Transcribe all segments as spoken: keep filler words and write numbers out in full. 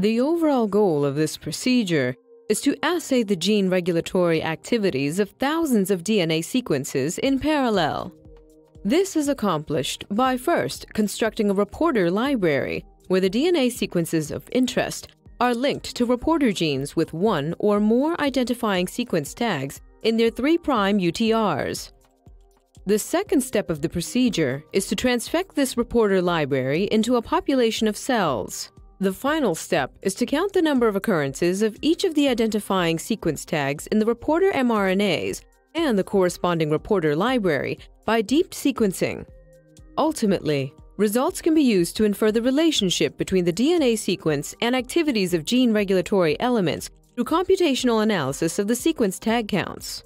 The overall goal of this procedure is to assay the gene regulatory activities of thousands of D N A sequences in parallel. This is accomplished by first constructing a reporter library where the D N A sequences of interest are linked to reporter genes with one or more identifying sequence tags in their three prime U T Rs. The second step of the procedure is to transfect this reporter library into a population of cells. The final step is to count the number of occurrences of each of the identifying sequence tags in the reporter m R N As and the corresponding reporter library by deep sequencing. Ultimately, results can be used to infer the relationship between the D N A sequence and activities of gene regulatory elements through computational analysis of the sequence tag counts.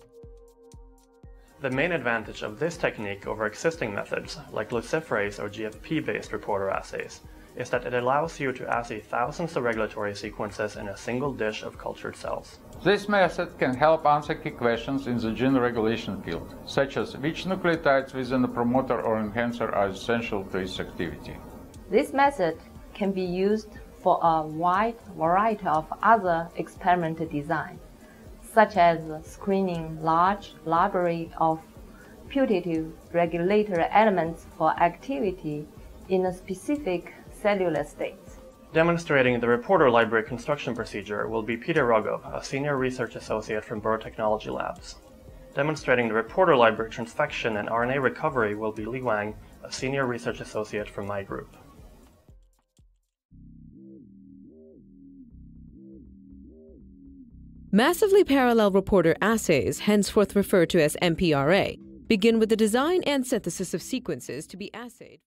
The main advantage of this technique over existing methods, like luciferase or G F P-based reporter assays, is that it allows you to assay thousands of regulatory sequences in a single dish of cultured cells. This method can help answer key questions in the gene regulation field, such as which nucleotides within a promoter or enhancer are essential to its activity. This method can be used for a wide variety of other experimental designs, such as screening large library of putative regulatory elements for activity in a specific cellular state. Demonstrating the reporter library construction procedure will be Peter Rogov, a senior research associate from BioTechnology Labs. Demonstrating the reporter library transfection and R N A recovery will be Li Wang, a senior research associate from my group. Massively Parallel Reporter Assays, henceforth referred to as M P R A, begin with the design and synthesis of sequences to be assayed.